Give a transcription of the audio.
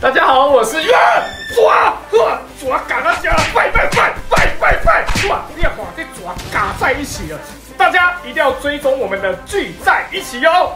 大家好，我是爪嘎大家拜，爪一定要把这爪嘎在一起了，大家一定要追踪我们的聚在一起哟。